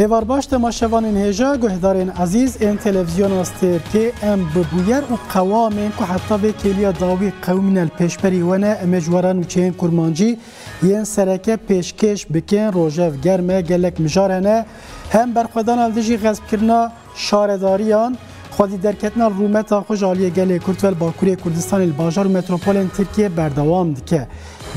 Evar başta maşevanın heja göhdarın aziz en televizyon astir ki em buyer u kavamın ku hatta ve keliya davi kavminel peşperi vene mecvaran uçeyin kurmancı yen sereke peşkeş biken Rojev germe gelek mijarene hem berxwedan aldıjî gazbkirna şaredariyan xwedî derketna rûmeta xwe aliyê gelê Kurd vel Bakurê Kurdistanê li bajar û metropolên Tirkiye berdewam dike.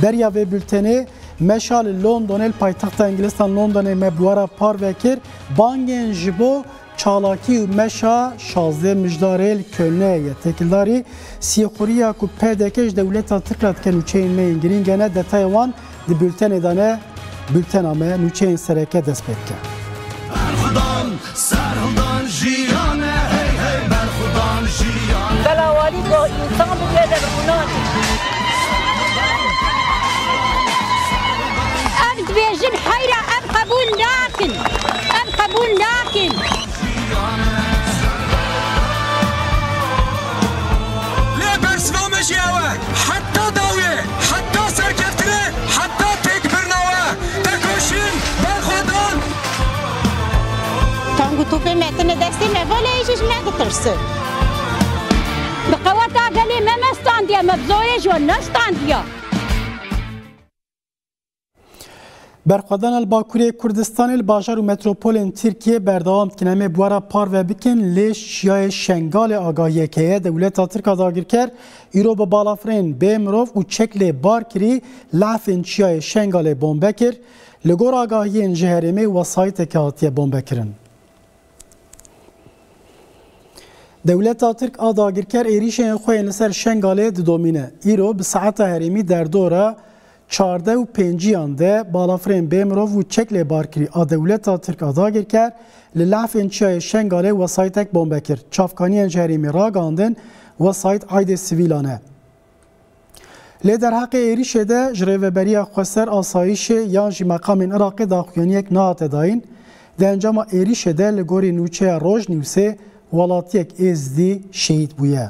Berya vê bültenê meşal Londonê li paytexta Englistan Londonê mebwara par vekir bangên ji bo çalakî û meşa 16 mijdarê li Kölnê ye. Tekildarî sîxuriya ku pêdeke ji dewleta Tirk re dike nûçeyên me yên girîngene detaya wan di bültenê de ne bültena me nûçeyên sereke dest pê dike. Erdoğan'ın hayra em kabul nakin. Le bersva meşiava, hatta davye, hatta serkeftire, hatta tekbirnava, tekoşin, berxwedan. Tangu tupi metine destine böyle iş ne getirsin? Bekavata gelin memestan diye mevzore jonnastan diye. Berxwedan el Bakurê Kurdistanê li bajar û metropolên Tirkiye berdewam dikin em ê buwera parve bikin lê şiyayê Şengalê agahiyeke ye dewleta Tirk a dagirker îro bi balafirên bê mirov û çeklê bar kirî lafên şiyayê Şengalê bombekir li gor agahiyên ji herêmê wesayîteke hatiye bombekirin. Dewleta Tirk a dagirker êrişên xwe yên li ser Şengalê didomîne. Îro bi saeta herêmî derdora çarde u penjiyan de balafirên bê mirov û çeklê barkirî a dewleta Tirk a dagirker li lafên çiyayê Şengalê wesayîtek bombekir. Çavkaniyên ji herêmê ragandin wesayît aydê sivîlan e. Lê derheqê êrişê de ji rêveberiya xwe ser asayîşê yan jî meqamên Iraqê daxuyaniyek nehate dayîn. Di encama êrişê de li gorî nûçeya Rojnivsê welatiyek êzidî şehîd bûye.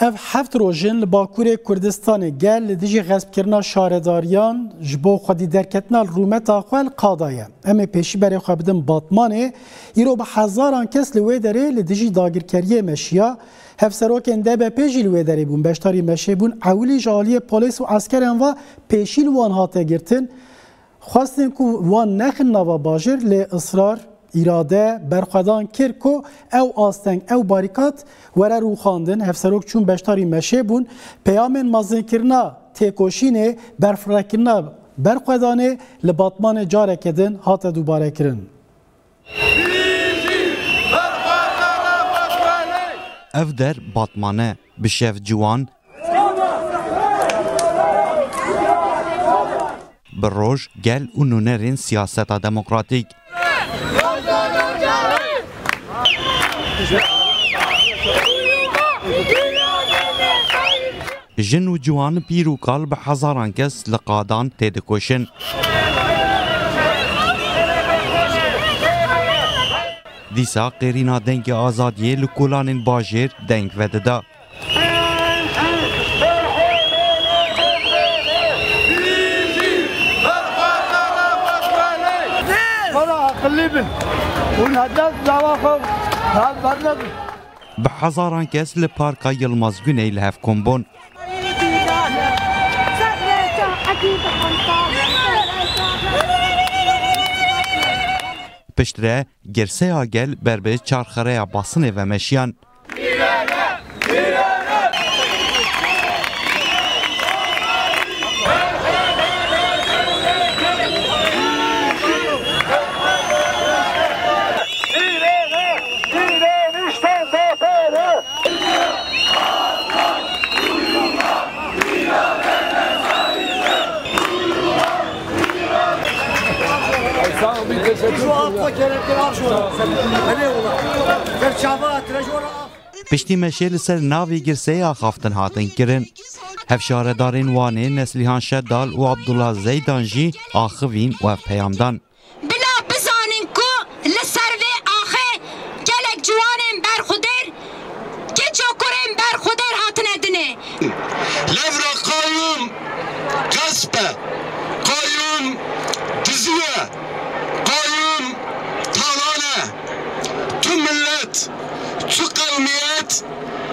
Ev heft rojên li Bakurê Kurdistanê gel li dijî xespkirina şaredariyan ji bo xwedî derketina rûmeta xwe li qada ye. Em ê pêşîberê xwe bidin Batmanê, îro bi hezaran kes li wê derê li dijî dagirkeriyê meşiya. Hevserokên DBP jî li wê derê bûn, beşdarî meşê bûn, ewilî ji aliyê polîs û askerên ve pêşî li wan hate girtin. Xwestin ku wan nexin nava bajir lê ısrar İrade berxwedan kir ku ew asteng ew barikat were rûxandin. Hevserok çûn beşdarî meşê bûn, peyamên mazinkirina têkoşînê berfirekirina berxwedanê li Batmanê careke din hate dubare kirin. Ev der Batmanê bi şev ciwan bi roj gel û nûnerên siyaseta demokratîk. Jin û ciwan pîr û kal bi hezaran kes li qadan tê dikoşin. Dîsa qêrîna dengê azadiyê li kolanên bajêr deng vedida. Bi hezaran kes li parka Yılmaz Güney li hevkombon. Piştre gerseya gel berbê çarxereya basınê ve meşiyan. Piştî meşê li ser navê girseya xaftin hatin kirin. Hevşaredarên wanê Neslihan Şeddal û Abdullah Zeydan jî axivîn û ev peyamdan. Bila bizanin ku li ser vê axê gele Muvafiqil millet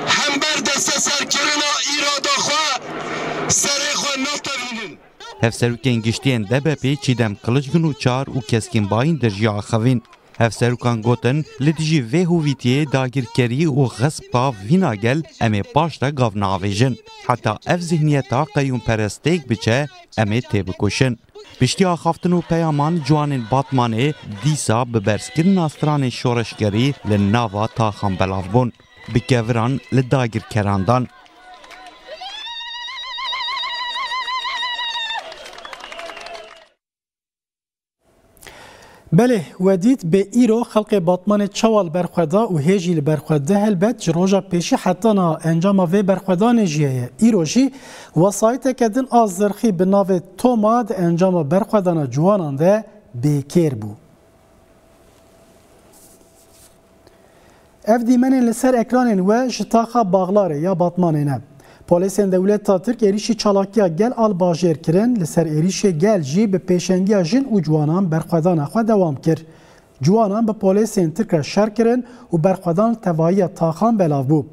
hem berdeste serkerina iradaxwa serexwa natavinin. Hevserukên giştiyên DBP çîdem kılıçgin û çar û keskinbayîn derjiya xevin. Hevserukan gotin li dijî vê hûvîtiyê dagirkerî û xespta vîna gel em ê paş de gav navêjin. Heta ev zihniyeta qeyûmperestêk biçe em ê têbikuşin. Piştîya xaftin û peyaman ciwanên Batmanê dîsa bi berskirina stranên şoreşgerî li nava taxan belav bûn. Bi keviran li dagirkerandan. Belê, wedît bê îro xelkê Batmanê çewal berxweda û hêjî li berxweda helbet ji roja pêşî hetana encama vê berxwedanê jî heye. Îro jî wesayeteke din a zirxî bi navê Toma di encama berxwedana ciwanan de bêkêr bû. Ev dîmenên li ser ekranên we ji taxa Baghlarê ya Batmanê ne. Polîsên dewleta Tirk êrişî çalakiya gel al bajêr kirin, li ser êrişê gel jî bi pêşengiya jin û ciwanan berxwedana xwe dewam kir. Ciwanan bi polîsên Tirk şer kirin û berxwedan tevahiya taxan belav bû.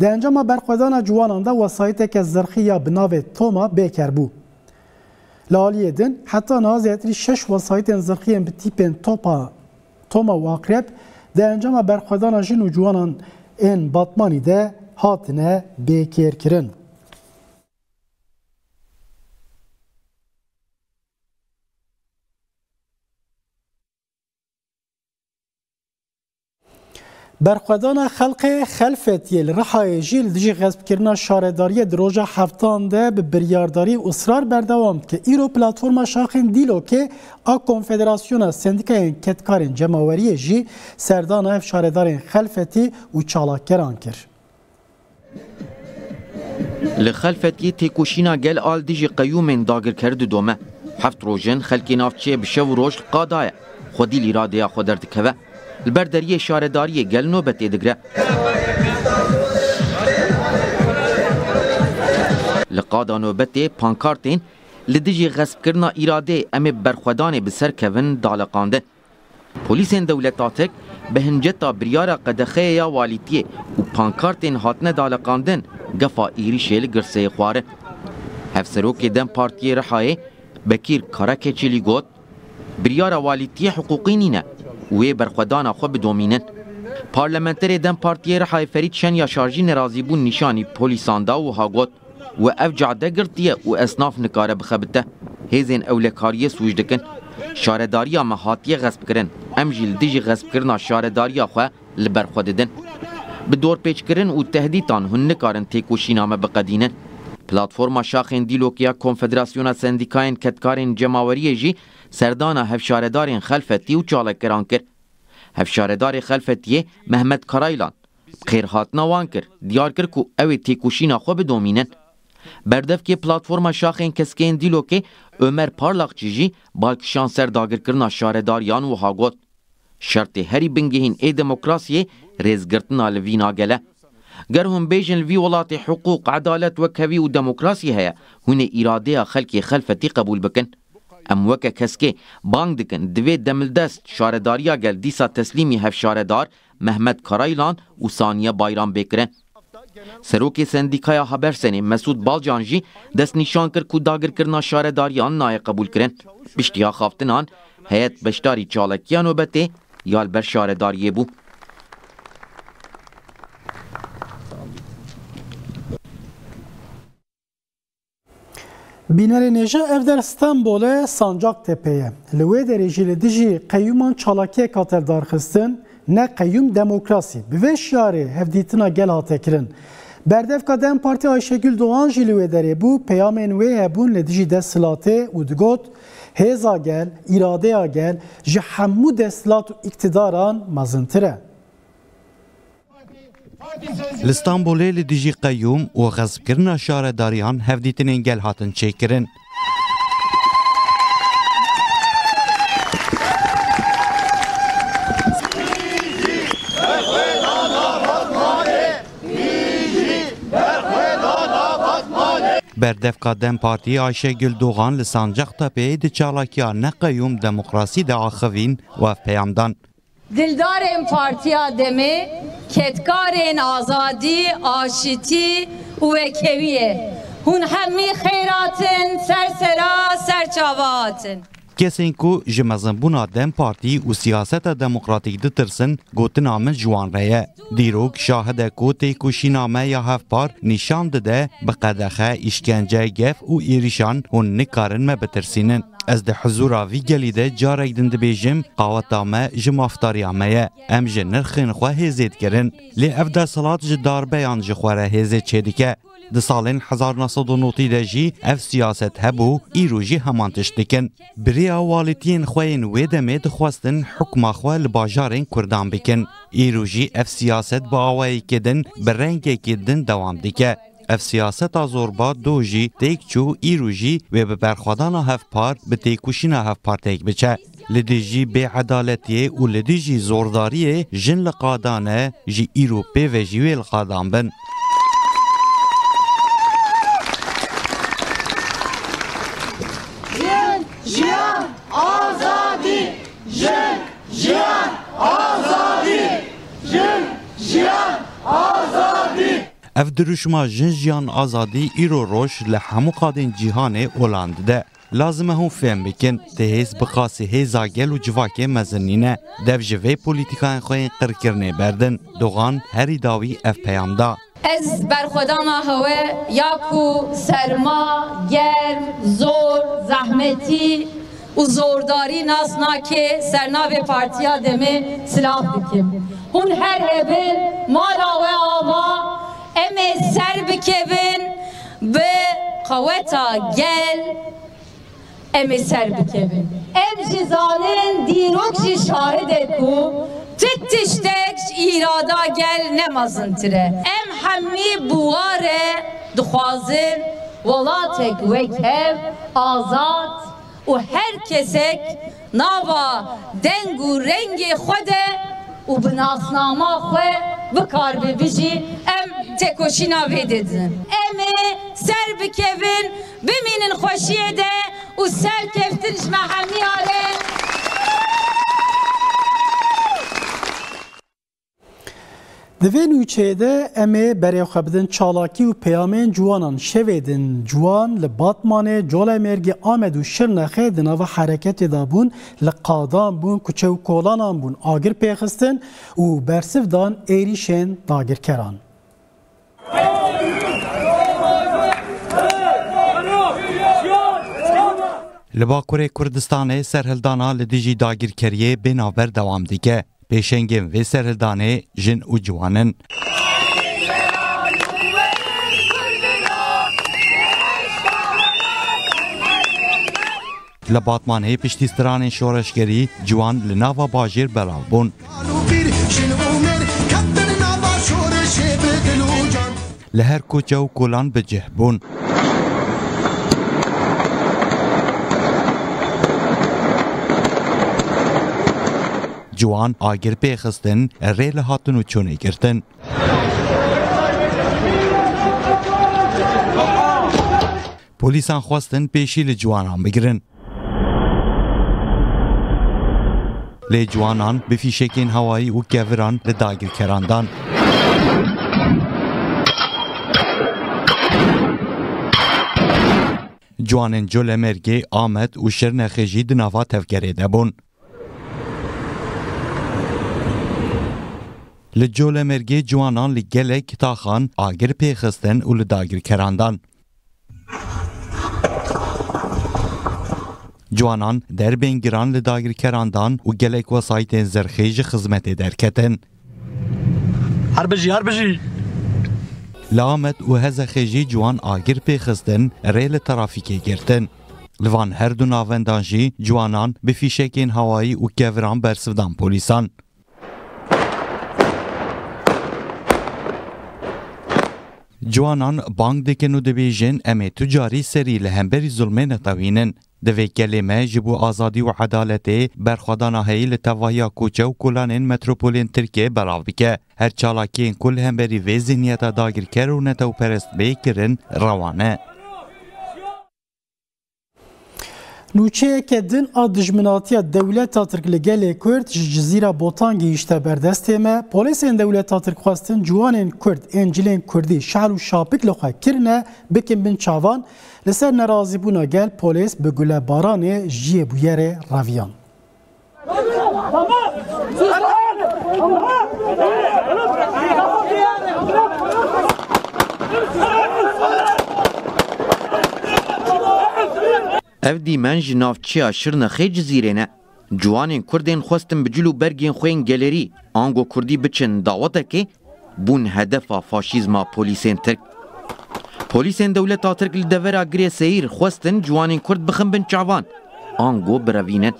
Di encama berxwedana ciwanan de wesayeteke zirxî ya bi navê Toma bêker bû. Li aliyê din, heta nazî şeş wesayetên zirxiyên bi tîpên Toma û Akrep di encama berxwedana jin û ciwanan ên Batmanî de hatine bêkêr kirin. Berxwedana xelkê Xelfetiye li Rihayê jî li dijî xespkirina şaredariyê di roja heftan de bi biryadarî û ısrar berdewam dike. Îro platforma şaxên dîlokê a konfederasyona sendikayên ketkarên cemaweriyê jî serdana ev şaredarên Xelfetî û çalakeran kir. Li Xelfetiyê têkoşîna gel al dijî qeyûmên dagirker didome. Heft rojên xelkê navçeyê bi şev roj li qadaye. Xwe dîl îradeya xwe derdikeve. Li ber deriyê şaredariyê gel nobetê digre. Li qada nobetê pankartên li dijî xespkirina îradeyê em ê berxwedanê bi ser kevin daleqandin. Polîsên dewleta Tirk bi hinceta biryara qedexeyê ya walîtiyê û pankartên hatine daleqandin gefa êrişê li girseyê xwarin. Hevserokê Dem Partiyê Rihayê Bekîr Karakeçî lî got biryara walîtiyê hiqûqî nîne û wê berxwedana xwe bidomînin. Parlamenterê Dem Partiyê Rihayê Ferîd Şenya Şarjî nerazî bûn nîşanî polîsan da û ha got we ev cehde girtiye û esnaf nikare bixebite. Hêzên ewlekariyê sûj dikin. Şaredariya me hatiye xesp kirin. Em jî li dijî xespkirina şaredariya xwe li ber xwe didin. Bi dorpêçkirin û tehdîtan hûn nikarin têkoşîna me biqedînin. Platforma şaxên dîlokiya Konfederasyona Sendikayên Ketkarên Cemaweriyê jî serdana hevşaredarên Xelfetî û çalakeran kir. Hevşaredarê Xelfetiyê Mehmed Karaylan xêrhatina wan kir, diyar kir ku ew ê têkoşîna xwe bidomînin. Berdevkê platforma şaxên keskeyên dîlokê Ömer Parlakçı jî balkişan ser dagirkirina şaredariyan û ha got. Şertê herî bingehîn ê demokrasiyê rêzgirtina li vîna gele. Ger hûn bêjin li vî welatê hiqûq, edalet, wekhevî û demokrasî heye, hûn ê îradeya xelkê Xelfetî qebûl bikin. Em weke keskê bang dikin divê demildest şaredariya gel dîsa teslîmî hevşaredar Mehmed Karaylan û Saniye Bayram bêkirin. Serokê Sendîkaya Habersenê Mesûd Balcan jî destnîşan kir ku dagirkirina şaredariyan naye qebûl kirin. Piştîya xaftinan heyet beşdarî çalakiya nobetê ya li ber şaredariyê bû. Bînerê nêja ev der Stenbolê Sancaktepe'ye. Li wê derê jî li dijî qeyûman çalakiyek hate darxistin, ne qeyûm demokrasî. Bi vê şiarê hevdîtina gel hate kirin. Berdevka Dem Partî Ayşegül Doğan jî li wê derê bû, peyamên wê hebûn li dijî desthilatê û digot hêza gel, îradeya gel ji hemû desthilat û iktidaran mezintir e. Li Stenbolê li dijî qeyûm û xespkirina şaredariyan hevdîtinên gel hatin çêkirin. Berdevka Dem Partî Ayşegül Doğan li Sancaktepe'ye di çalakiya ne qeyûm demokrasî de axivîn ve peyamdan. Dildarên partiya demê, ketkarên azadî, aşitî û vekeviyê. Hûn hemî xêratin, sersera, serçava hatin. Kesên ku ji mezînbûna Dem Partî û siyaseta demokratîk ditirsin, gotina min ciwan re ye. Dîrok şahide ku têkoşîna me ya hevpar nîşan dide bi qedexe, îşkence, gef û êrîşan hûn nikarin me bitirsînin. Ez de huzura vî gelî de carek din dibêjim qaweta me ji mafdariya me ye. Em ji nirxên xwe hêzê dikirin. Lê ev dersalat ji darbeyan ji xwe re hêzê çêdike. Di salên 1990 de jî ev siyaset hebû, îro jî heman tişt dikin. Birêya waletiyên xwe yên wê demê dixwestin hukma xwe li bajarên Kurdan bikin. Îro jî ev siyaset bi awayekê din bi rengekê din dewam dike. Ev siyaseta zorba do jî têk çû îro jî wê bi berxwedana hevpar bi têkoşîna hevpar têk biçe. Li dê jî bêedaletiyê û li dê jî zordariyê jin li qadane jî îro pêve jî wê li qadan bin. Ev duruşma jin jiyan azadî îro roj li hemû qadên cîhanê olan dide. Lazim e hûn fêm bikin, têhêz bi qasî hêza gel û civakê mezînîn e. Dev ji vê polîtîkayên xwe yên qirkirinê berdin. Doğan herî dawî ev peyam da. Ez berxwedana hewe ya ku serma, germ, zor, zehmetî û zordarî nas nake sernavê partiya demê silah dikim. Hûn her hebin mala we ava em ê ser bikevin, bi qaweta gel em ê ser bikevin. Em jî zanin dîrok jî şahid e ku tit tiştek ji îrada gel ne mezin tire. Em hemî buwarê dixwazin welatek wekev azad û herkesek nava deng û rengê xwe de û bi nasnama xwe bikar bibijî em têkoşîna wê didin. Em ê ser bikevin, bimînin xweşiyê de û serkeftin ji me hemiya re. Di vê nûçeyê de em ê berê xwe bidin çalakî û peyamên ciwanan şevê din. Ciwan li Batmanê, Colemêrgê, Amed û Şirnexê di nava hereketê de bûn, li qadan bûn, kuçe û kolanan bûn, agir pêxistin û bersivdan êrîşên dagirkeran. Li Bakurê Kurdistanê serhildana li dijî dagirkeriyê bênaber dewam dike. Pêşengên vê serhildanê jin û ciwan in. Li Batmanê piştîstiranên şoreşgerî ciwan li nava bajêr belav bûn. Li her koça û kolan bicih bûn. Ciwan agir pêxistin, rê li hatin û çûnê girtin. Polîsan xwestin pêşî li ciwanan bigirin. Lê ciwanan bi fîşekên hewayî û keviran li dagirkeran dan. Ciwanên Colemêrgê, Amed û Şirnexê jî di nava tevkerê de bûn. Li Colemêrgê ciwanan li gelek taxan agir pêxistin û li dagirkeran dan. Ciwanan derbên giran li dagirkeran dan û gelek wesaytên zirxê ji xizmetê derketin. Li Amed û Hezexê jî ciwan agir pêxistin, rê li trafîkê girtin. Li van her du navendan jî ciwanan bi fîşekên hewayî û keviran bersivdan polîsan. Ciwanan bang dikin û dibêjin em ê tucarî serî li hemberî zulmê netewînin. Di vê kelê me ji bo azadî û edaletê berxwedana heyî li tevahiya koçe û kolanên metropolên Tirkiyeyê belav bike. Her çalakiyên kul hemberî vê zihniyeta dagirker û netewperest bêkirin rewan e. Nûçeyeke din a dijminatiya Dewleta Tirk li gelê Kurd ji Cizîra Botangê îşte berdestê me. Polîsên Dewleta Tirk xwestin ciwanên Kurd ên cilên Kurdî şehr û şapik li xwe kirine bikin bin çavan. Li ser nerazîbûna gel polîs bi gulebaranê jiyê bûyerê reviyan. Ev dîmen ji navçeya Şirnexê cizîrê ne. Ciwanên Kurdên xwestin bi cilû bergên xwe yên gelerî ango Kurdî biçin dawetekê bûn hedefa faşîzma polîsên Tirk. Polîsên Dewleta Tirk li devera girê seyîr xwestin ciwanên Kurd bixin bin çavan ango birevînin.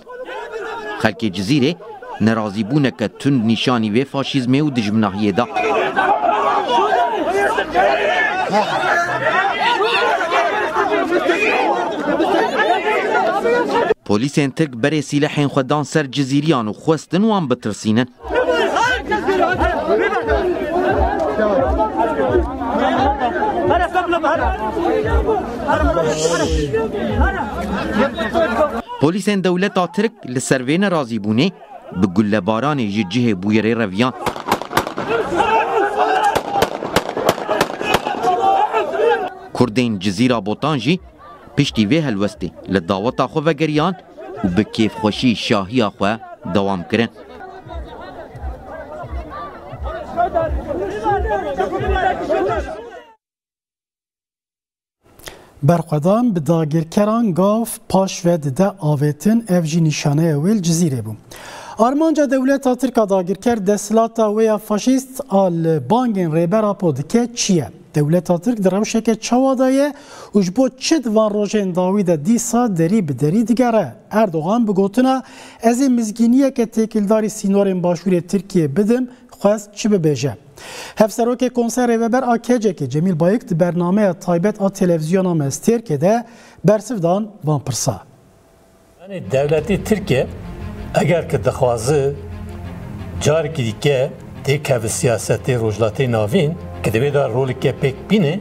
Xelkê cizîrê nerazîbûneke tund nîşanî vê faşîzmê û dijminahiyê da. Polîsên Tirk berê sîlehên xwe dan ser cizîriyan û xwestin wan bitirsînin. Polîsên Dewleta Tirk li ser vê nerazîbûnê bi gullebaranê ji cihê bûyerê reviyan. Kurdên Cizîra Botan jî piştî vê helwestê li daweta xwe vegeriyan û bi kêfxweşî şahiya xwe dewam kirin. Berxwedan bi dagirkeran gav paş ve dide avêtin ev jî nîşaneya wê li Cizîrê bû. Armanca Dewleta Tirk a dagirker desilata wê ya faşîst a li bangên rêbera Podike çi ye? Dewleta Tirk di rewşeke çawa da ye û ji bo çi divan rojên dawî de dîsa derî bi derî digere. Erdogan bi gotina ez ê mizgîniyeke têkildarî sînorên başûrê Tirkiyê bidim, xwest çi bibêje. Hevserokê konserê veber a Kecekê Cemîl Bayık di bernameya taybet a televizyona Mez Tirkê de bersivdan van pirsa. Yani devletî Tirkiye eger ki dixwaze carekî dîke tê kevî siyasetê rojlatê navîn ki divê da roleke pêk bîne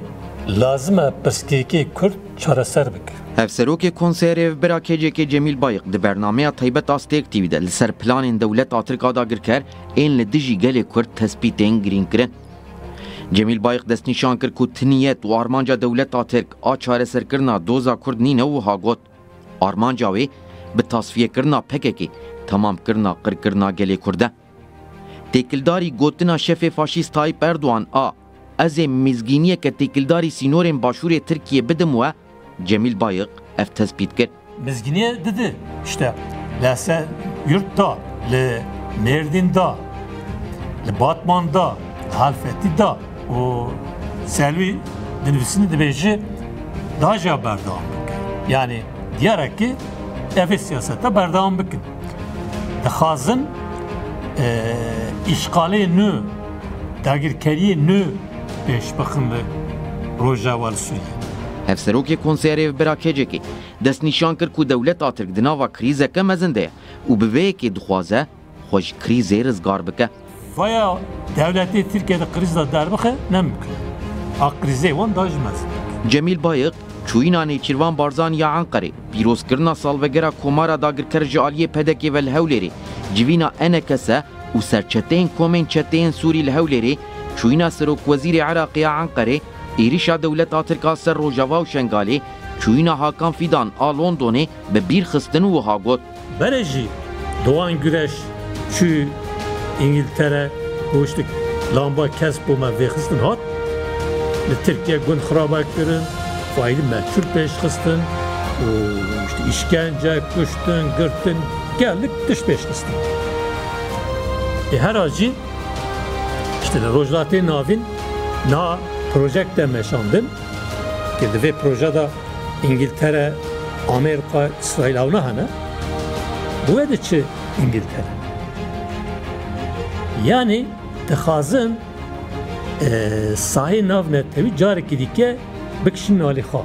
lazim e pirskekê Kurd çareser bike. Hevserokê konserê veber a Kecekê Cemîl Bayık di bernameya taybet a Stêk TV'de de li ser planên Dewleta Tirk a dagirker ên li dijî gelê Kurd tespîtên girîn kirin. Cemîl Bayık destnîşan kir ku tiniyet û armanca Dewleta Tirk a çareserkirina doza Kurd nîne û hagot. Armanca wê bi tasfiyekirina pekekê tamamkirina qirkirina gelê Kurd e. Têkildarî gotina şefê faşîst Tayyip Erdogan a ez ê mizgîniyeke têkildarî sînorên başûrê Tirkiyê bidim we Cemîl Bayık ev tespît kir. Mizgîniye dedi işte lese yurtta, le Merdin da, le Batman da, Halfeti da o Selvi denizini dibeci daha cevap berdağım. Yani diyerek ki ev siyasete berdağım bıkın. Dehazın işgali nü, dagirkeriye nü beş bakımlı Rojava Suriye. Hevserokê konserê veber a Kecekê destnîşan kir ku Dewleta Tirk di nava krîzeke mezin de ye û bi vê yekê dixwaze xwe ji krîzê rizgar bike. Vaya Dewletê Tirkiye di krîz de derbixe nemkin. A krîzê wan da ji mezin. Cemîl Bayık çûyîna Nêçîrvan Barzaniya Enqerê pîrozkirina salvegera komara dagirker ji aliyê Pedekê ve li Hewlêrê civîna enekese û serçeteyên komên çeteyên Sûrî li Hewlêrê çûyîna Serokwezîrê Iraqê ya Enqerê êrişa Dewleta Tirk a ser Rojava û Şengalê çûyîna Hakan Fîdan a Londonê bi bîrxistin û wiha got. Berê jî Doğan Güreş çû İngiltere goştik lamba kes bûma vêxistin hat li Tirkiye gund xiraba kirin faîlî meçhûl pêşxistin û îşkence kuştin girtin geldik tişt pêşxistin. Hera jî li rojlatê navîn na projekte meşandin ki divê projeda İngiltere, Amerika, İsrail avna hene bu edi çi İngiltere. Yani dixwazin sahê nav netewî carekî dîke bikişînin alî xwe.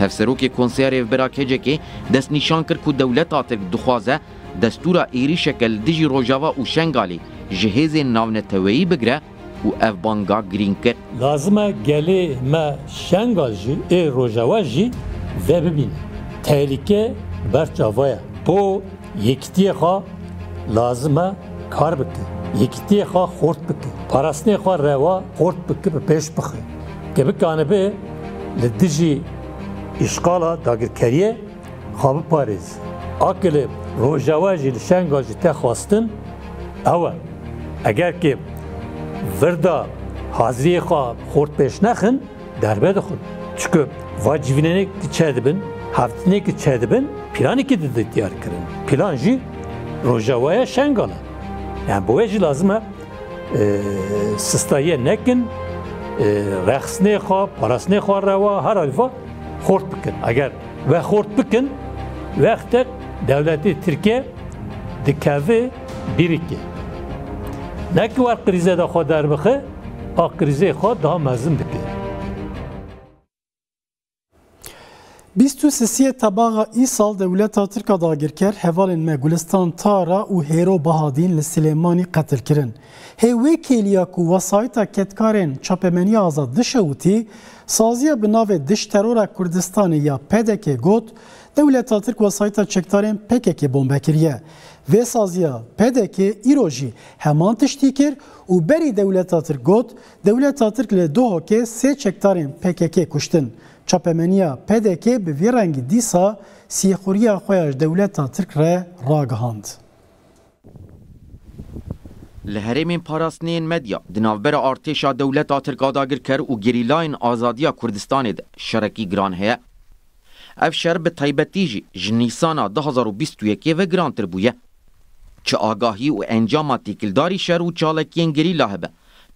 Hevserokê konserê veber a Kecekê destnîşan kir ku Dewleta Tirk dixwaze destûra êrişeke li dijî Rojava û Şengalê ji hêzên navneteweyî bigire û ev banga girîn kir. Lazim e gelê me Şengal jî ê Rojava jî vebibîne. Tehlike berçavaya. Po yekitiye ha lazıma kar bıkı. Yekitiye ha hort bıkı. Parasne ha reva hort bıkı peş bıkı. Kebik anebe lidiji işgala dagir keriye habı pariz. Akıllı Rojava jil şengajı tekhastın. Ama eğer ki verda hazriye ha hort peş nekhin derbe de khun. Çünkü vacivine çedibin, haftine çedibin, planı kedi diyar kırın. Planji Rojava'ya şengala. Yani bu veci lazım ha. Sıstaye nekin, reksne ha, parasne ha reva, her alfa hort bıkın. Eğer ve hort bıkın, vekte devleti Türkiye dikevi biriki. Ne ki var krize de ha derbıkı, ha krize ha daha mezun bıkı. Bistu sesiye tabağa İsal devleta Türka dagirker hevalin me Gülistan Tara u hero bahadin li Silêmanî katil kirin. Hevê kêliya ku vesayîta ketkarên çapemeniya azad dişewtî, saziya bi navê diş terora Kurdistanê ya PDK got, devleta Türk vesayîta çekdarên PKK bombekiriye. Vê saziya PDK îro jî heman tiştî kir û berî devleta Türk got, devleta Türk li Duhokê sê çekdarên PKK kuştin. Çapemeniya PDK bi vê rengî dîsa siyexuriya xwe dewleta Tirk re ragihand. Li herêmên parastinên medya di navbera artêşa dewleta Tirka dagirker û gerîlayên azadiya Kurdistanê de şerekî giran heye. Ev şer bi taybetî jî ji nîsana 2021 ve girantir bûye. Çi agahî û encama têkildarî şer û çalekiyên gerîla hebe.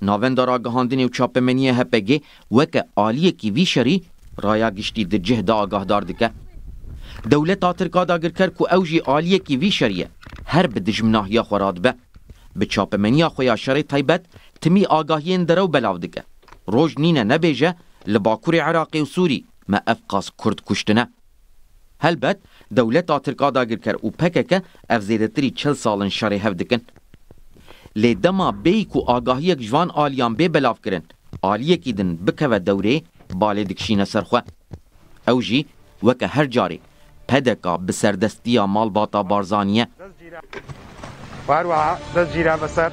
Navenda ragihandinê û çapemeniya HPG weke aliyekî vî şerî raya giştî di cihda agahdar dike. Dewleta Tirka dagirker ku ew jî aliyekî vî şerî her bi dijminahiya xwe re dibe. Bi çapemeniya xwe ya şerê taybet timî agahiyên derew belav dike. Roj nîne nebêje li bakurê Iraqê û Sûrî me efqas Kurd kuştine. Helbet dewleta Tirka dagirker û PKK ev zêdetirî 40 salên şerê hev dikin. Lê dema bêyî ku agahiyek ji van aliyan bê belav kirin, aliyekî din bikeve dewrê balê dikişîne serxwe. Ew jî weke her carê PDK bi serdestiya Malbata Barzaniyê. Barwa dezjîra beser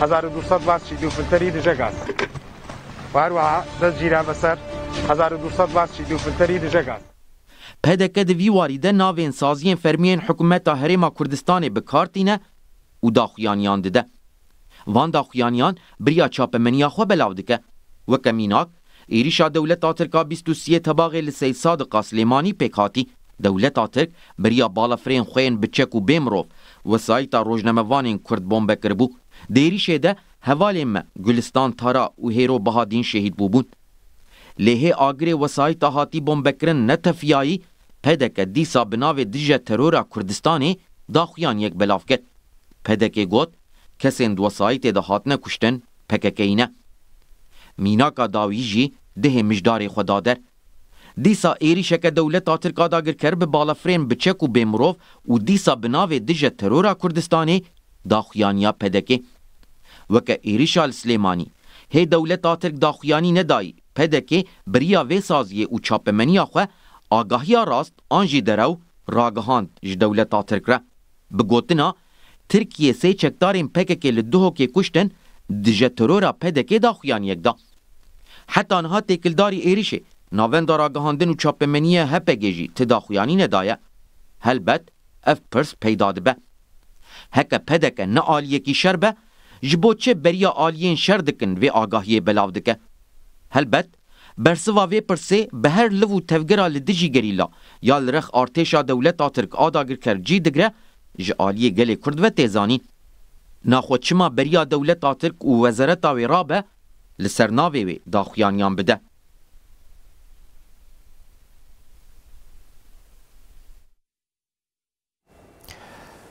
1200 vas çîdû filterî dije gas. Barwa dezjîra beser 1200 vas çîdû filterî dije gas. PDK di vî warî de navên saziyên fermiyên hikûmeta Herêma Kurdistanê bi kar tîne û daxuyaniyan dide. Van daxuyaniyan biriya çapemeniya xwe belav dike. Weke mînak êrişa dewleta Tirka 23 tebaxê li Seyid Sadıqa Silêmanî pêk hatî. Dewleta Tirk biriya balafirên xweyên bi çek û bê mirov wesayîta rojnamevanên Kurd bombekir bû. Di êrişê de hevalên me Gülistan Tara û Hêro Bihadîn şehîd bûbûn. Lê hê agirê wesayîta hatî bombekirin ne tefiyayî, PDK dîsa bi navê dije terora Kurdistanê daxuyaniyek belav ket. PDK got kesên di wesayîtê de hatine kuştin PKK'yê ne. Mînaka dawî jî dihê mijdarê xwe da der. Dîsa êrişeke dewleta Tirka dagirker bi balafirên biçek û bêmirov û dîsa bi navê dije terora Kurdistanê daxuyaniya PDK. Weke êrişa li Silêmanî hê dewleta Tirk daxuyanî nedayî, PDK biriya vê saziyê û çapemeniya xwe agahiya rast an jî derew ragihand ji dewleta Tirk re. Bi gotina Tirkiye sê çekdarên PKK li Duhokê kuştin, dije terora PDK daxuyaniyek da. Heta niha têkildarî êrişê navenda ragihandin û çapemeniya HPG jî ti daxuyanî nedaye. Helbet ev pirs peyda dibe. Heke PDK ne aliyekî şer be, ji bo çi beriya aliyên şer dikin vê agahiyê belav dike. Helbet bersiva vê pirsê bi her liv û tevgira li dijî gerîla ya li rex artêşa dewleta Tirk a dagirker cî digre ji aliyê gelê Kurd ve têzanî. Naxweçima beriya dewleta Tirk û wezareta wê ra be li ser navê wê daxuyaniyan bide.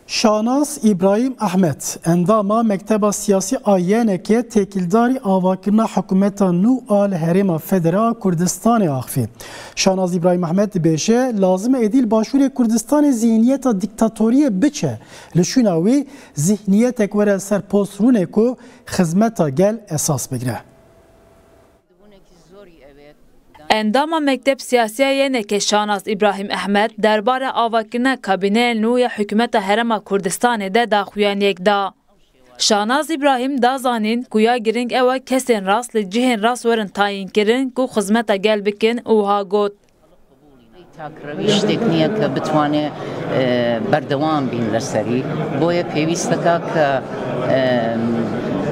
Şahnaz İbrahim Ahmet endama mekteba siyasi ayeneke tekildarî avakirna hikûmeta nû al Herêma Federa Kurdistanê axivî. Şahnaz İbrahim Ahmet dibêje lazim edîl başûrê Kurdistanê zihniyeta diktatoriyê biçe li şûna wê zihniyetek were ser post rûnê ku xizmeta gel esas bigire. Endama mektep siyasiye ke Şahnaz İbrahim Ahmed derbare avakine kabine nû ya hükümeta Herema Kurdistanê de daxuyaniyek da. Şahnaz İbrahim da zanin kuya giring eva kesin rast li cihin rast verin tayin kirin ku hizmeta gel bikin uha got.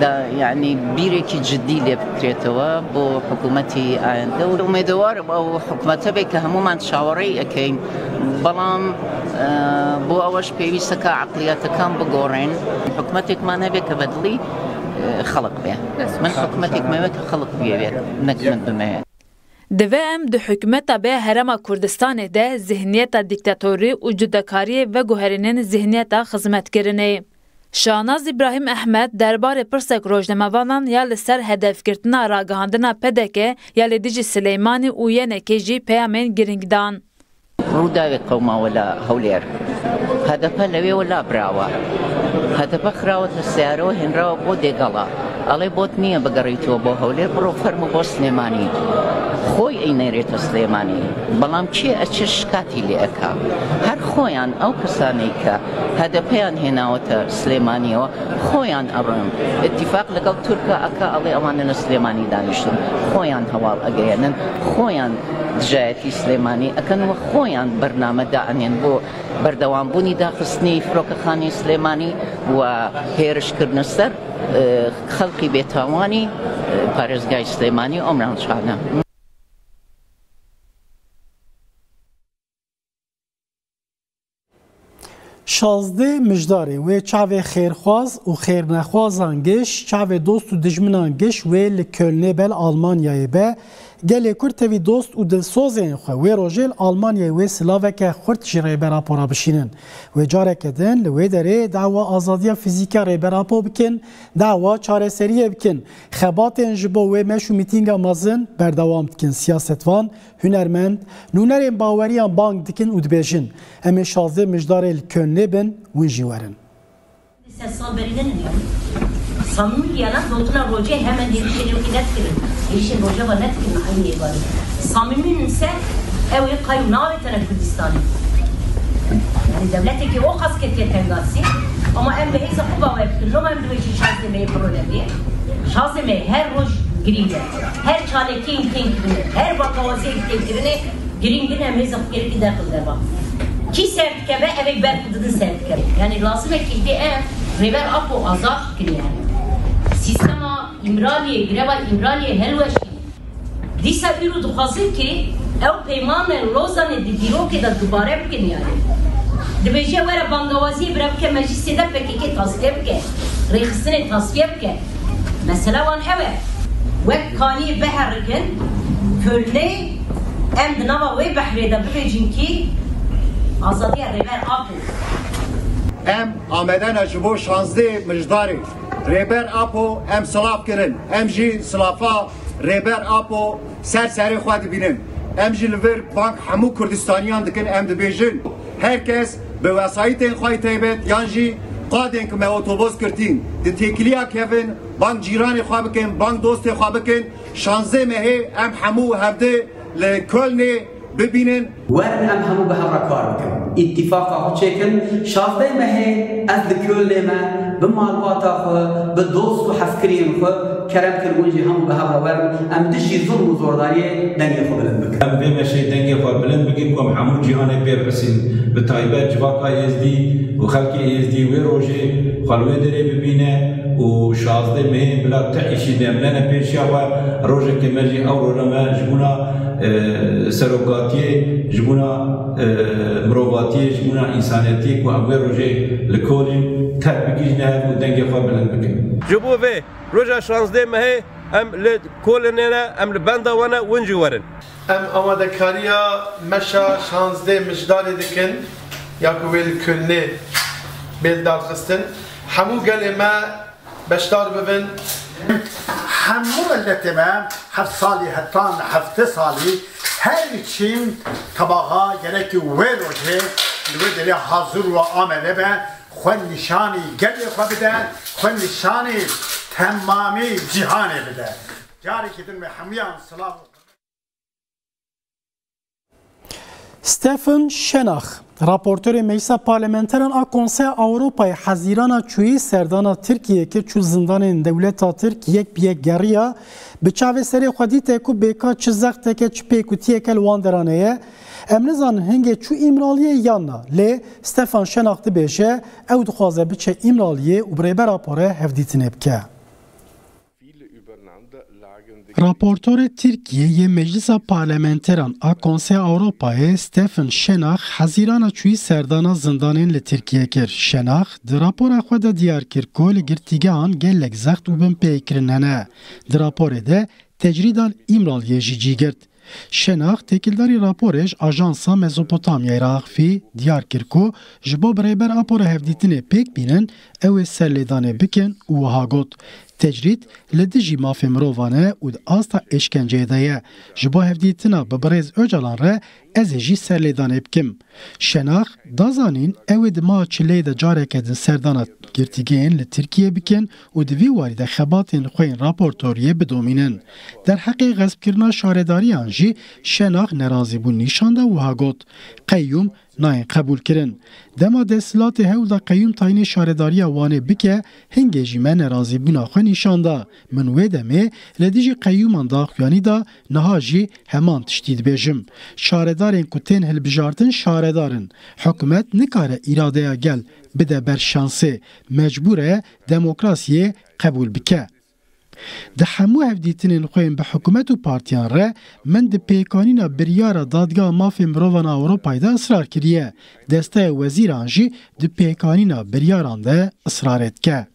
Da yani bir iki ciddiyle kriyatova bu hükümeti ayında. Umeduvarım o hükümete beki hemuman şavarı ekeyin. Balam bu avaş peyvistaka akliyatakan bu goren. Hükümetik mane beki bedli halk be. Men hükümetik meveki halk be. Nekmen bime. Devem de hükümete be Herema Kurdistan'e de zihniyete diktatörü, ucudakariye ve guherinin zihniyete hizmetkerine. Şahnaz İbrahim Ahmed derbarê pirsek rojnamavan ya li ser hedefgirtina ragahandina pedeke ya li dijî Silêmanî û yenekê jî peyamên giring dan. Rûdawê qewma welâ hewlêr. Hedefa lewê welâ birava. Hedefa xiraweta siyarê û hênrava bo dêgala. Alê bot niye bigerîtiwe bo hewlêr biro fermû bo Silêmanî. Xwe înerîta Silêmanî. Belam kê eçî şikatî lê eka. Her xweyan ew kisanê ke hedepeyan hênaweta Silêmanî wa xweyan avrin. İttîfaq li gel Tirkiye eka alê ewan li Silêmanî danîştin. Xweyan hewal agêyanin, xweyan dijayetî Silêmanî ekin û xweyan bername da anên bo berdewambûnê daxistinê firokexanê Silêmanî wa hêrişkirina ser xelkê bêtawanî parêzgahê Silêmanî omran şahne. Şazde mijdarê ve çavê xêrxwaz û xêrnexwazan geş, çavê dost û dijminan geş ve li Kölnê bel Almanyayê be, gelê Kurd tevî dost û dilsozên xwe wê rojê li Almanyayê wê silaveke xurt ji rêberapora bişînin. Wê careke din li wê derê dawa azadiya fîzîka rêberapo bikin, dawa çareseriyê bikin. Xebatên ji bo wê meş û mîtînga mezin berdewam dikin siyasetvan, hunermend, nûnerên baweriyan bang dikin û dibêjin. Em ê şazde mijdarê li Kölnê bin wî jî werin. Samimi yana dotuna Rojava hemen dediklerim ki netkirin. Gelişin Rojava netkirin aynı yeri var. Samimi ise evi kayyum navetene Kürdistan'ı. Yani devlete ki o kasketiye tengasi. Ama en beheyse kuba ve fikirlom en duveşi şahzemeyi problemi. Şahzemeyi her roj girindir. Her çaleki iltenkirini, her vakavazi iltenkirini girindir en meyze fikir gider kıldır bak. Ki sertike ve evi berkududun sertike. Yani lazım ekildi en rever apo azar fikir yani. Sistema imraliye, greva imraliye helveşi. Disa biru duhazır ki ev peymanen lozanı didiroke da dubare bikin yani. Dibece vere bandavaziye birevke meclisi de pekeke tasfiye bike. Rehisini tasfiye bike. Mesela van eve. Vek kaniye beherken Köln'e em dinava ve behrede bilecin ki azadiye rever apu. Em amedene jibo şanzli mıjdari. Reber apo em silav kirin, em jî silafa reber apo serserê xwe dibînin. Em jî li vir bank hemû Kurdistaniyan dikin em dibêjin. Herkes bi vesayîtên xwe taybet yan jî qadên ku me otobos kirtîn, di têkiliya kevin, bank cîranê xwe bikin, bank dostê xwe bikin, şanzê mehê em hemû hevdê li Kölnê bibînin. Werin em hemû bi hevra kar bikin. İttifaqa xwe çêkin, şazdey mehê ez li Kölnê me bi malbata xwe, bi dost û hevkiriyên xwe keremkirbûn jî hemû bi hevra werin, em dijî zulm û zordariyê dengê xwe bilind bikin. Em vê meşê dengê xwe bilind bikin ku em hemû cîhanê pê bihîsîn, bi taybet civaka Êzdî û xelkê Êzdî wê rojê xwe li wê derê bibîne û şazdê mehê bila teîşî demlene pêşiya xwe rojeke me jî ew roja me ji bûna serokatiyê, ji bûna mirovatiyê, ji bûna însaniyetiyê ku em wê rojê li Kölnê tedbîkîjne û dengê xwe bilind bikin. Ji bo vê roja şazdê mehê em li Kölnê ne em li benda wan e wîn jî werin. Em amadekariya meşa şazdê mijdarê dikin ya ku wê li Kölnê bêl daxistin. Hemû gelê me beşdar bibin. Hemû milletê me heft salî hetan hefte salî her için tabağa gerek ki wê rojê li wê derê hazir û amede be xwe nîşanî gelê xwe bide, xwe nîşanî temamî cîhanê bide. Careke din me hemûyan silav Stephen Şenach, raportörê Meclisa Parlamenteran a Konseya Avrupayê hezîrana çûyî serdana Tirkiyeyê kir çû zindanên dewleta Tirk yek bi yek geriya, bi çavê serê xwe dîtê ku bêka çi zext teke çi pêkutiyek el wan deran heye. Em nizanin hingê çû îmraliyê yan na. Lê Stephen Şenach dibêje ew dixwaze biçe îmraliyê û bi rêber raporê hevdîtinê bike. Raportörê Tirkiyeyê Meclisa Parlamenteran a Konseya Avrupayê Stephen Şenach hezîrana çûyî serdana zindanên li Tirkiyeyê kir. Şenach di rapora xwe de diyar kir ku li girtîgehan gelek zext û bin pêkirin hene. Di raporê de tecridan îmraliyê jî cîgirt. Şenach têkildarî raporê ji Ajansa Mezopotamyayê Raxifî diyar kir ku ji bo bi rêber apora hevdîtinê pêk bînin ew ê serlêdanê bikin û wiha got. Tecrid li dijî mafê mirovan e û di asta eşkenceyê de ye. Ji bo hevdîtina bi birêz ocalan re ez ê jî serlêdanê bikim. Şenach dazanîn ew ê di ma çileyê de careke di serdana girtîgehên li Tirkiyeyê bikin û di vî warî de xebatên xwên raportoriyê bidomînin. Derheqê xespkirina şaredariyan jî Şenach nerazîbûn nîşanda wiha got. Qeyyûm nayên qebûl kirin. Dema desthilatê hewl da qeyyûm tayinê şaredariya wanê bike, hingê jî me nerazîbûna xwe nîşanda. Min wê demê li dijî qeyyûman daxuyanî da niha jî heman tiştî dibêjim. Şaredarên ku tên hilbijartin şaredarin. Hikûmet nikare îradeya gel bide ber şansê, mecbûr e demokrasiyê qebûl bike. Di hemû hevdîtinên xwên bi hikûmet û partiyan re min di pêkanîna biryara dadgeha mafê mirovan a Ewropayê de israr kiriye. Desteya wezîran jî di pêkanîna biryaran de israr etke.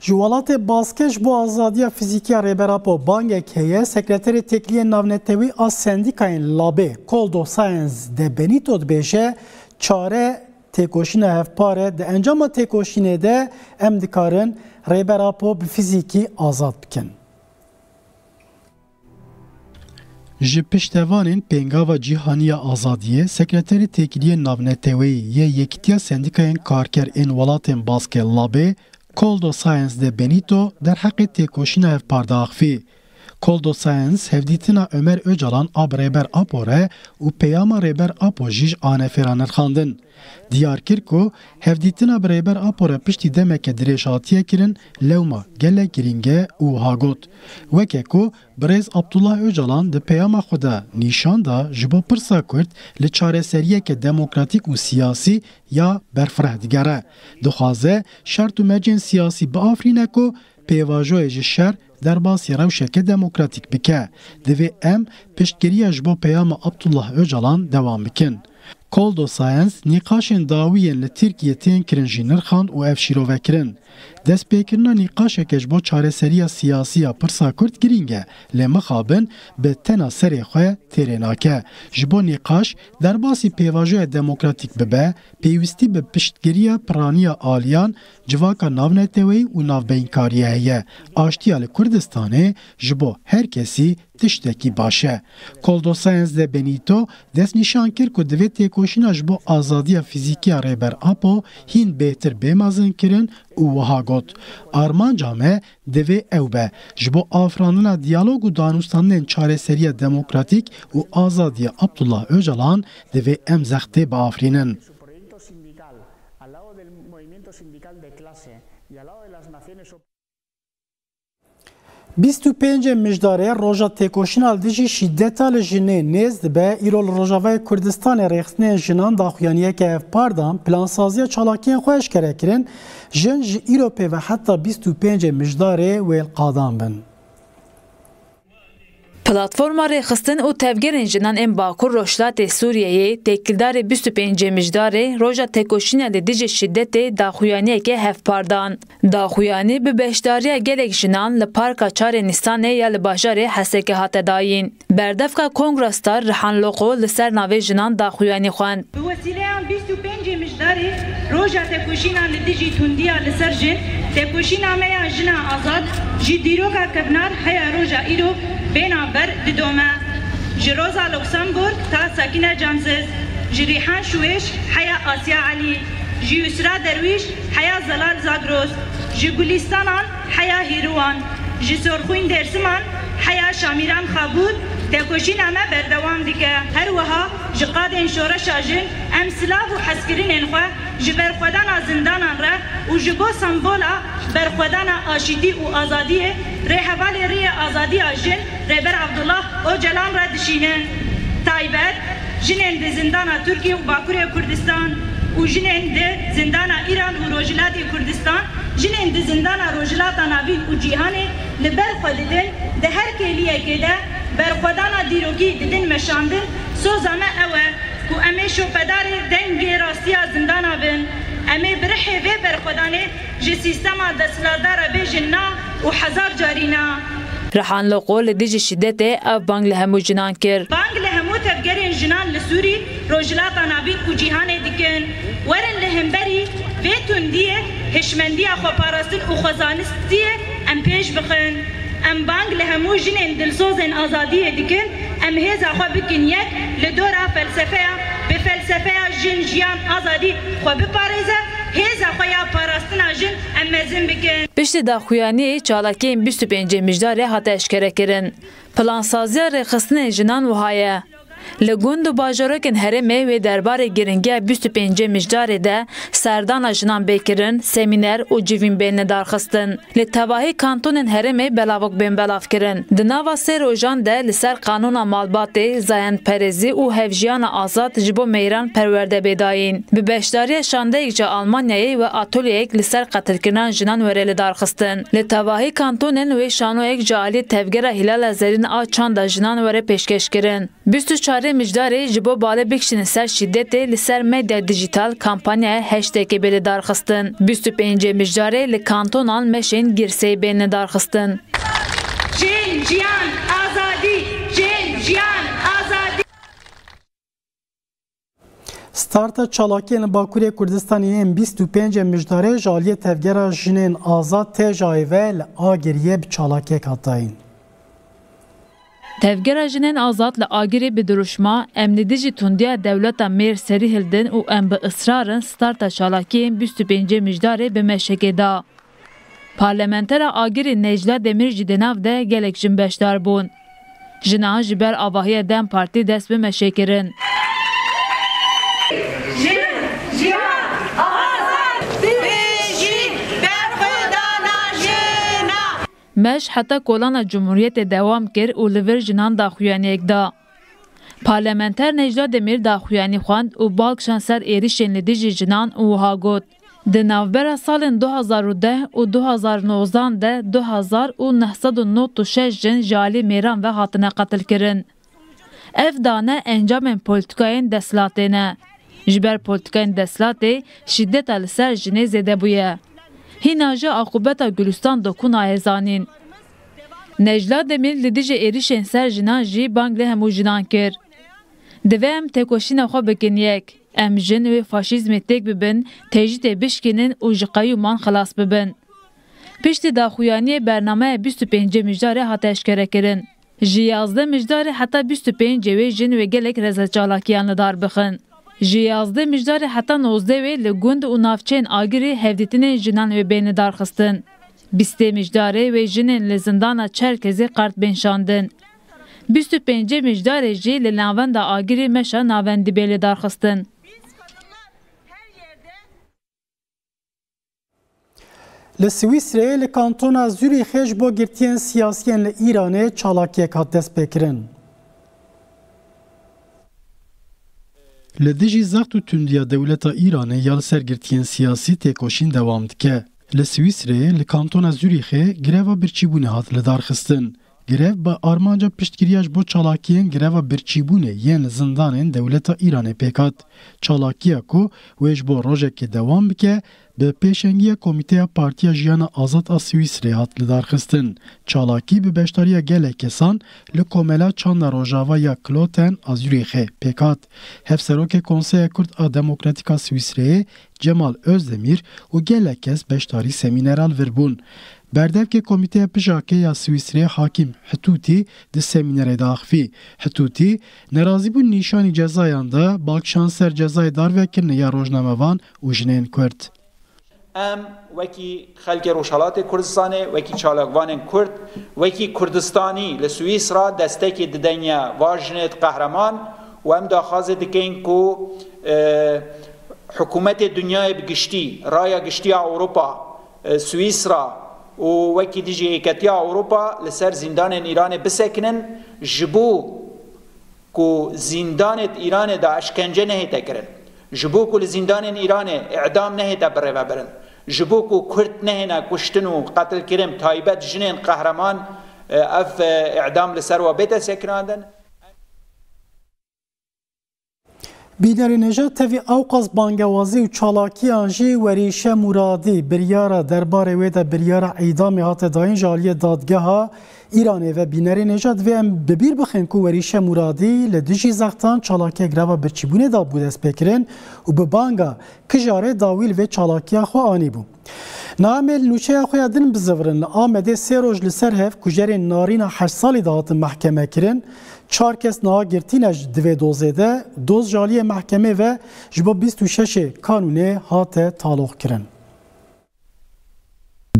Ji welatê Baskê ji bo azadiya fîzîkî ya rêberapo bangek heye, sekreterê tekliyên navnetewî a sendîkayên Labê Koldo Saenz de Benito dibêje çare têkoşîna hevpare di encama têkoşînê de em dikarin rêberapo bi fîzîkî azad bikin. Ji piştevanên pêngava cîhaniya azadiyê, sekreterê tekliyên navnetewî yê yekîtiya sendîkayên karkerên welatên Baskê Labê Koldo Saenz de Benito derheqê têkoşîna hevpar de axivî. Koldo Saenz hevdîtina Ömer Öcalan a bi rêber apo re û peyama rêber apo jî ji anefêran nirxandin. Diyar kir ku hevdîtina bi rêber apo re piştî demeke dirêj hatiye kirin, lewma gelek girînge û wiha got. Weke ku birêz Abdullah Öcalan di peyama xwe de nîşanda ji bo pirsa Kurd li çareseriyeke demokratîk û siyasî ya berfireh digere. Dixwaze şert û mecên siyasî biafrîne ku pêvajoyê ji şer derbasî rewşeke demokratîk bike. Divê em piştgiriya ji bo peyama Abdullah Öcalan devam bikin. Koldo Saenz nîqaşên dawiyên li Tirkiyeyê tên kirin jî nirxand û ev şîrove kirin. Destpêkirina nîqaşeke ji bo çareseriya siyasî ya pirsa Kurd girîng e, lê mixabin bi tena serê xwe têrê nake. Ji bo nîqaş derbasî pêvajoya demokratîk bibe, pêwîstî bi piştgiriya piraniya aliyan, civaka navnetewî û navbeynkariye heye. Aştiya li Kurdistanê ji bo her kesî tiştekî baş e. Koldo Saenz de Benito dest nîşan kir ku divê têkoşîna ji bo azadiya fîzîkî ya rêberapo hîn bêhtir bêmezin kirin û wiha got. Armanca me divê ew be, ji bo afirandina diyalog û danûstanên çareseriya demokratîk û azadiya Abdullah Öcalan divê em zextê biafrînin. Bîst û pêncê mijdarê roja têkoşîna li dijî şîddeta li jinê nêz dibe. Îro li Rojavayê Kurdistanê rêxistinên jinan daxuyaniyeke hevpardan plansaziya çalakiyên xwe eşkere kirin. Jin ji îro pê ve heta bîst û pêncê mijdarê wêlqadan bin. Platforma rêxistin û tevgerên jinan ên Bakur Rojhilatê Sûriyeyê têkildarê bîst û pêncê mijdarê roja têkoşîna li dijî şiddetê daxuyaniyeke hevpardan. Daxuyanî bi beşdariya gelek jinan li parka çarê Nîsanê ya li bajarê Hesekê hate dayîn. Berdevka Kongresta Rihan Loqo li ser navê jinan daxuyanî xwend. Bi wesîleyan bîst û pêncê mijdarê roja têkoşîna li dijî tundiya li ser jê têkoşîna me ya jina azad ji dîroka kevnar heya roja îro bênaber didome. Ji Roza Luksemburg ta Sakîne Cemziz, ji Rîhan Şûêş heya Asya Elî, ji Yusra Derwîş heya Zelal Zagros, ji Gulîstanan heya Hîrwan, جسورخوین درسمان حیا شامیران خابود دکوشین همه بردوام دیگه هر وها جقاد انشوره شاجن امسلاو و حسکرین انخوه جبرخودان زندانان را و جبو سمبولا برخودان آشیدی و آزادی رهوال ری آزادی آجن ریبر عبدالله او جلان را دشینن تایبت جنین ده زندان ترکیه و باکوری کردستان و جنین ده زندان ایران و روجلات کردستان جنین ده زندان روجلات ناوین و جیهانه لبرخود دن ده هر کلیه که ده برخودان دیروگی دن مشاندن سوزامه اوه و امی شوپدار دنگ راستی زندان بن امی برحه وی برخودانه جه سیستم دستلادار بیجننا و حزار جارینا رحان لقول دیج شدت اف بانگ لهمو جنان کر بانگ لهمو تفگرین جنان لسوری روجلات نابین و جیهان دیکن ورن لهمبری وی تندیه هشمندی خوپاراستن و خوزانستیه ام پیش بخن ام بانگ لهمو جنین دلسوزن آزادیه دیکن ام هیز اخوا بکن یک لدورا فلسفه به فلسفه جن جیان آزادی خو بپاریزه هیز اخویا پاراستنا جن امزن بکن پشت دا خویانی چالاکین 25 مجدار حتی اشکره کرن پلانسازی رخصن جنان وهایه لگوند و باجارکن هرمه و دربار گرنگه 25 مجداره ده سردان اجنان بکرن سمینر و جوین بینه درخستن لطباهی کانتونن هرمه بلاوک بین بلاف کرن دناوا سه روژان ده لسر قانون مالبات زاین پرزی و هفجیان آزاد جبو میران پرورده بیداین به بشداری شانده ایجا آلمانیایی و آتولیک لسر قتل کرنان جنان ورلی درخستن لطباهی کانتونن و شانویک جالی تفگره هلال زرین آچان ده جنان وره پیشکش کرن 23 Çare mijdarê ji bo balêbekişînin ser şiddetê li ser medya dijital kampanyaya heştekê bêle darxistin. 25 mijdarê li kantonan Meşên girseyê bêne darxistin. Cin ciyan azadî, cin ciyan azadî. Starta çalakên Bakurê Kurdistaniyên 25 mijdarê jaliyê tevgera jinên azad tê jayve li agiriyê bi çalakek hatayîn. Tevgera jinin azadla agirî bi duruşma, emnidici tundiya devleta mer serî hildin û em bi ısrarın starta çalakiyên 25 mijdarê bi meşekê da. Parlamentera agirî Necla Demirci di nav de gelek jin beşdar bûn. Jinahan ji ber avahiya Dem Partî dest bi meşê kirin. Meş hatta kolana Cumhuriyet'e devam kir u li vir jinan daxuyaniyek da. Parlamenter Necla Demir daxuyani xwand u balkşan ser êrişên li dijî jinan û wiha got. Di navbera salên 2010 û 2019 de 2996 jin jalî mêran ve hatine qetil kirin. Ev dane encamên politikayên destlatê ne. Ji ber politikayên destlatê şiddeta li ser jinê zêde bûye. Hinaja akubeta Gülistan dokuna ezanin. Necla Demir lidije erişen ser jinan ji bangle hemu jinan kir. Deve em tekoşina xo bikiniyek. Em jin ve faşizmi tek bibin, tecite bişkinin u jiqayuman xilas bibin. Pişti daxuyaniye bernameye 25 mijdarê hata eşkere kirin. Ji 11 mijdarê hata 25 ve jin ve gelek rezaçalakiyanlı darbıxın. Jiyazda mijdarê heta 19 ve li gund û navçeyên agirî hevdîtinên jinan ve bêne darxistin. 20 mijdarê ve jinên li zindana Çerkezê qert bên şandin. 25 mijdarê jî li navenda agirî meşa navendî bêle darxistin. Li Swîsreyê li kantona Zûrîxê ji bo girtiyên siyasiyên li Îranê çalakiyek hat dest pê kirin. Li dijî zextu tundiya dewleta Îranê ya li ser girtiyên siyasî têkoşîn dewam dike. Li Swîsreyê li kantona Zûrîxê gireva birçîbûnê hat lidarxistin. Girev bi armanca piştgiriya ji bo çalakiyên gireva birçîbûnê yên li zindanên dewleta Îranê pêkat. Çalakiya ku wê ji bo rojekê dewam bike bi pêşengiya Komîteya Partiya Jiyana Azad a Swîsreyê hat lidarxistin. Çalakî bi beşdariya gelek kesan li komela çanda Rojava ya Kloten a Zûrîxê pêkat. Hevserokê Konseya Kurd a Demokratîk a Swîsreyê Cemal Özdemir û gelek kes beşdarî semînera virbûn. Berdevke Komîteya Pijake ya Swîsreyê Hakim Hitûtî di semînerê de axivî. Hitûtî nerazîbûn nîşanî cezayan da balkşan ser cezayê darvekirinê ya rojnamevan û jinên Kurd. ام وکی خلق روشالات کردستانه وکی چالاکوان کرد وکی کردستانی لسوئیس را دسته که دنیا واجنت قهرمان و هم داخوازه دکین که حکومت دنیای بگشتی رای گشتی اروپا سوئیس را و وکی دیجی ایکتی اروپا لسر زندان ایران بسکنن جبو که زندان ایران دا اشکنجه نهیده کرن جبو که لزندان ایران اعدام نهیده بره و برن جبو که کرد نهیده کشتن و قتل کرن تایبت جنین قهرمان اف اعدام لسر و بیت سکناندن Bînêrînêja tevî Ewqas bangewazî û çalakiyan jî Werîşe Muradî biryara derbarê wê de biryara eydamê hate dayîn ji aliyê dadgeha Îranê ve Bînêrînêja divê em bibîr bixin ku Werîşe Muradî li dijî zextan çalakiya greva birçîbûnê da bû destpêkirin û bi banga kijarê da wî li vê çalakiya xwe anî bû. Namel nûçeya xwe ya din bizivirin li Amedê sê roj li ser hev ku jerên narîna heşt salî da hatin mehkeme kirin. Çar kes naha girtîne ji divê dozê de doz jaliyê mehkemê ve ji bo 26 kanûnê hate taloq kirin.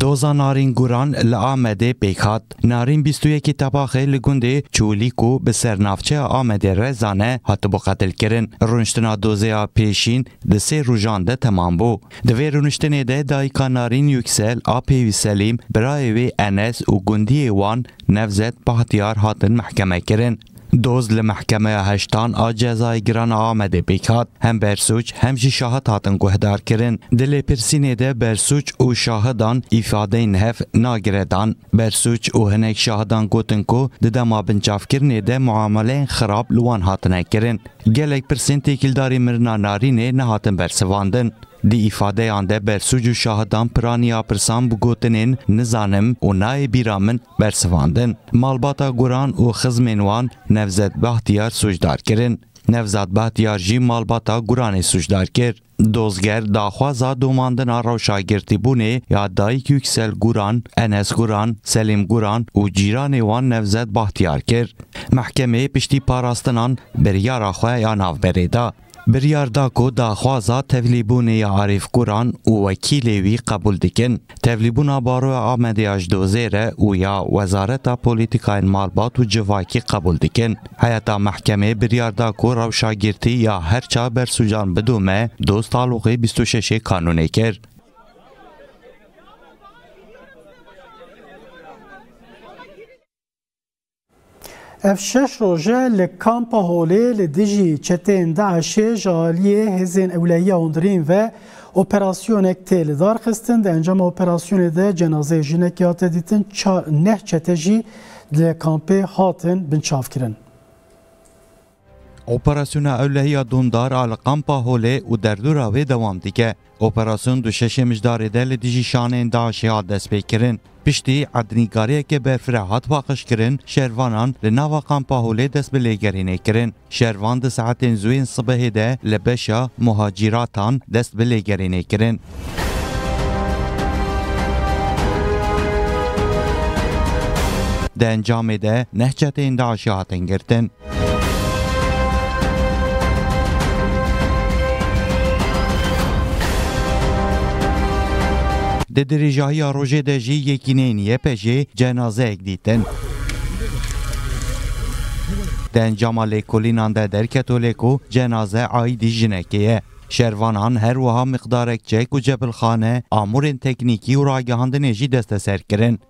Doza narîn guran li Amedê pêkhat. Narîn 21 tepaxê li gundê Çûlîk bi ser navçeya Amedê Rezanê hatibû qetilkirin. Rûniştina dozêya pêşîn di sê rûjan de temam bû. Di vê rûniştinê de dayika Narîn Yüksel, apê wî Selîm, birayê wî Enes û gundiyê wan Nevzet Bahtiyar hatin mehkemekirin. Doz li mehkemeya heştan a cezayê giran a Amedê pêkhat hem Bersûç hem jî Şahat hatin guhdar kirin. Di lêpirsînê de Bersûç û Şahidan îfadeyên hev nagire dan. Bersûç û hinek Şahidan gotin ku di dema binçavkirinê de muameleyên xirab li wan hatine kirin. Gelek pirsên têkildarî Mirna Narînê nehatin bersivandin. Di îfadeyan de Bersûç û Şahidan piraniya pirsan bi gotinên nizanim û nayê bîra min bersivandin. Malbata guran û xizmên wan Nevzet Bahtiyar sûcdar kirin. Nevzet Bahtiyar jî malbata guranê sûcdar kir. Dozger daxwaza domandina rewşagirtîbûnê ya dayîk Yüksel Guran, Enes Guran, Selîm Guran û cîranê wan Nevzet Bahtiyar kir. Mehkemê piştî parastinan biryara xwe ya navberê da. Biryarda ku daxwaza tevlîbûnê ya Arîf Guran û wekîlê wî qebûl dikin. Tevlîbûna baroya Amedê ji dozêre û ya Wezareta Polîtîkayên Malbat û Civakî qebûl dikin. Heyeta mehkemê biryarda ku rewşagirtî ya herça bersûcan bidûme doz taloqê 26 kanûnê kir. Ev şeş roje li kampa holê li dijî çeteyên Daişê ji aliyê hêzên ewleyiya hundirîn ve operasyoneke tê li darxistin. Di encama operasyonê de cenazeyê jinekê hate dîtin, neh çete jî li kampê hatin binçavkirin. Operasyona ewlehiya dundar li kampa holê û derdora wê dewam dike. Operasyon du şeşê mijdarê de li dijî şanên Daişê hat destpêkirin. Piştî ednîgariyeke berfirê hat paqij kirin, şervanan li nava kampa holê dest bi lêgerînê kirin. Şervan di saetên zûyên sibehê de li beşa muhacîratan dest bi lêgerînê kirin. Di encamê de neh çeteyên Daişê hatin girtin. Di dirêjahiya rojê de jî yekînên yepêjê cenazeyek dîtin. Di encama lêkolînan de derketolê ku cenaze aîdî jinekê ye. Şervanan her wiha miqdarek çek û cebilxane, amûrên teknîkî û ragihandinê jî desteserkirin.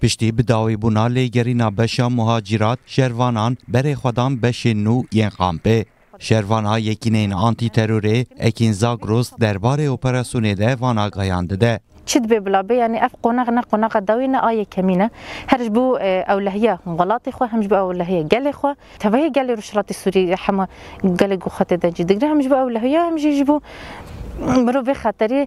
Piştî bi dawîbûna lêgerîna beşa muhacîrat, şervanan berê xwe dan beşên nû yên kampê. Şervana yekînên antîterorê Ekin Zagros derbarê operasyonê de vana gayandide de. Çid be bilabe yani ef qonaqa dawî ne aye kemîne her ji bo ewlehiya welatê xwe hem ji bo ewlehiya gelê xwe tevahê gelê rûşhilatê Sûriyê hema gelê guxetê de jî digre hem ji bo ewlehiya hem jî ji bo mirovê xeterê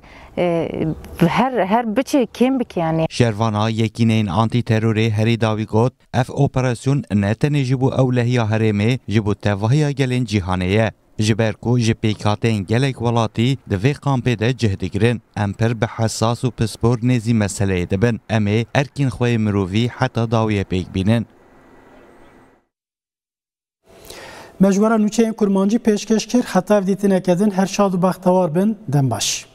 her biçî kêm bike yani. Şervana yekînên antîterorê herî dawî got ef operasyon ne tenê ji bo ewlehiya herêmê ji bo tevahiya gelên cîhanê ye. Ji ber ku ji pêkhatên gelek welatî di vê kampê de cih dikirin, em pir bi hesas û pispor nêzî meseleyê dibin, em ê erkên xwe yê mirovî heta dawiyê pêk bînin. Mejwara nûçeyên kurmancî pêşkeş kir, heta ev dîtineke din her şad û bextewar bin, dem baş.